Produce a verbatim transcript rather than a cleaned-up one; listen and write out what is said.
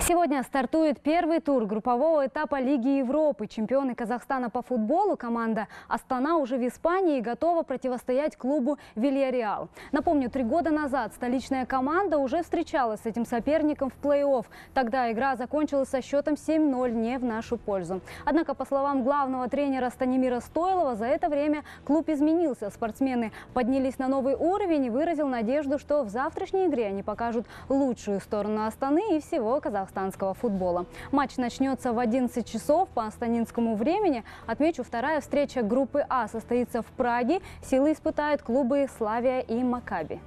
Сегодня стартует первый тур группового этапа Лиги Европы. Чемпионы Казахстана по футболу команда «Астана» уже в Испании готова противостоять клубу «Вильярреал». Напомню, три года назад столичная команда уже встречалась с этим соперником в плей-офф. Тогда игра закончилась со счетом семь ноль не в нашу пользу. Однако, по словам главного тренера Станимира Стойлова, за это время клуб изменился. Спортсмены поднялись на новый уровень и выразил надежду, что в завтрашней игре они покажут лучшую сторону Астаны и всего Казахстана. Футбола. Матч начнется в одиннадцать часов по астанинскому времени. Отмечу, вторая встреча группы А состоится в Праге. Силы испытают клубы «Славия» и «Маккаби».